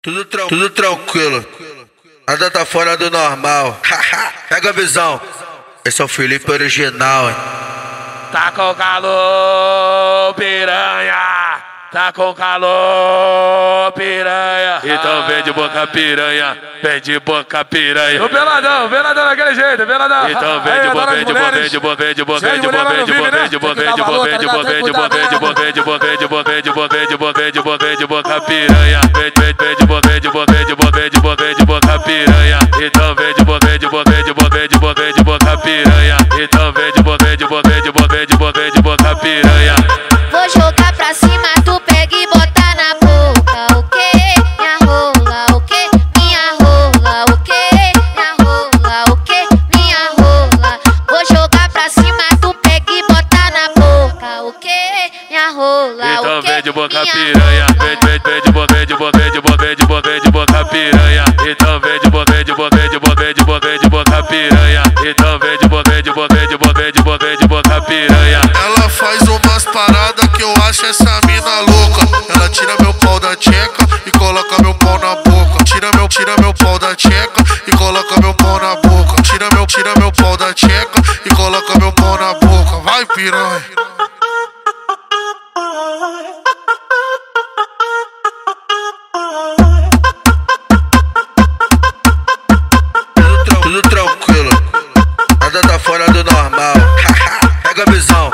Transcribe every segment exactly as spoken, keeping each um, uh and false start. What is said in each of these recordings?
Tudo, tran tudo tranquilo, nada tá fora do normal. Pega a visão, esse é o Felipe Original, hein? Tá com calor, piranha. Tá com calor, piranha. Então vem de boca piranha, vem de boca piranha. O peladão, o peladão daquele jeito, o peladão. Então vem de boca, vem de boca, vem de boca, vem de boca, vem de boca, vem de boca, vem de boca, vem de boca, vem de boca, vem de boca, vem de boca, vem de boca, vem de boca, vem de boca, vem de boca, vem de boca, vem de boca piranha. Vem, vem, vem de boca, vem de boca, vem de boca, vem de boca, vem de boca piranha. Então vem de boca, vem de boca, vem de boca, vem de boca, vem de boca piranha. Então vem de boca, vem de boca, vem de boca, vem de boca, vem de boca piranha. Vou jogar pra cima, tu pega e bota na boca, o quê? Minha rola, o quê? Minha rola, o quê? Minha rola, o quê? Minha rola. Vou jogar pra cima, tu pega e bota na boca, o quê? Minha rola, então o quê? Então vem de boca piranha, vem, vem, vem de boca, vem de boca, vem de boca, vem de boca, vem de boca piranha. Então vem de boca, vem de boca, vem de boca, vem de boca, vem de boca piranha. Então vem de boca, vem de boca, vem de boca, vem de boca, vem de boca piranha. Ela faz umas paradas que eu acho essa mina louca. Ela tira meu pau da tcheca e coloca meu pau na boca. Tira meu, tira meu pau da tcheca e coloca meu pau na boca. Tira meu, tira meu pau da tcheca e coloca meu pau na boca. Vai, piranha. Tudo, tudo tranquilo, nada tá fora do normal. Pega a visão,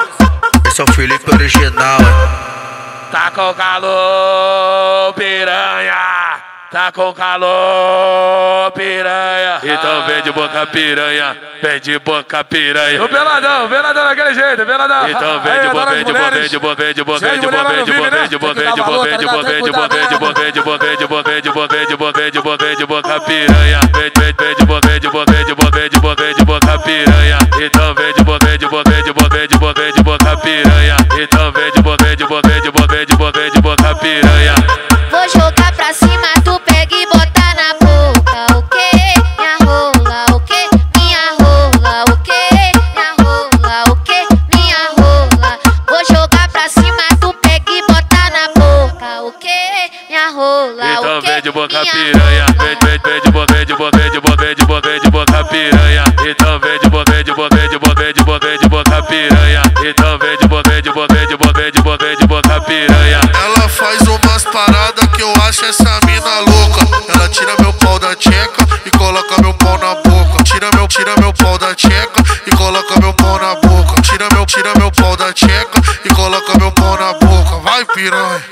esse é o Felipe Original, hein? Tá com calor, piranha. Tá com calor, piranha. Então vem de boca piranha, vem de boca piranha. O peladão, o peladão daquele jeito, o peladão. Então vem de boca, vem de boca, vem de boca, vem de boca, vem de boca, vem de boca, vem de boca, vem de boca, vem de boca, vem de boca, vem de boca, vem de boca, vem de boca, vem de boca, vem de boca, vem de boca, vem de boca piranha. Vem, vem, vem de boca, vem de boca, vem de boca, vem de boca, vem de boca piranha. Então vem de boca, vem de boca, vem de boca, vem de boca, vem de boca piranha. Então vem de boca, vem de boca, vem de boca, vem de boca, vem de boca piranha. Vou jogar pra cima, tu pega e bota na boca, o quê? Minha rola, o quê? Minha rola, o quê? Minha rola, o quê? Minha rola. Vou jogar pra cima, tu pega e bota na boca, o quê? Minha rola, o quê? Então vem de boca piranha, vem, vem, vem de boca, vem de boca, vem de boca, vem de boca, vem de boca piranha. Então vem de boca, vem de boca, vem de boca, vem de boca, vem de boca piranha. Então vem de boca, vem de boca, vem de boca, vem de boca, vem de boca piranha. Ela faz umas paradas que eu acho essa mina louca. Ela tira meu pau da tcheca e coloca meu pau na boca. Tira meu, tira meu pau da tcheca e coloca meu pau na boca. Tira meu, tira meu pau da tcheca e coloca meu pau na boca. Vai, piranha.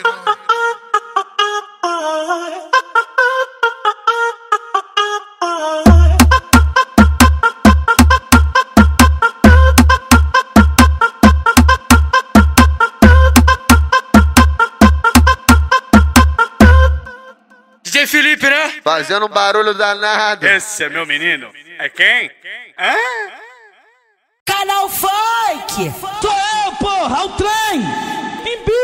D J Felipe, né? Fazendo um barulho danado. Esse é meu menino. É quem? Hã? Canal Funk! Tô eu, porra! É o trem! Bimbi!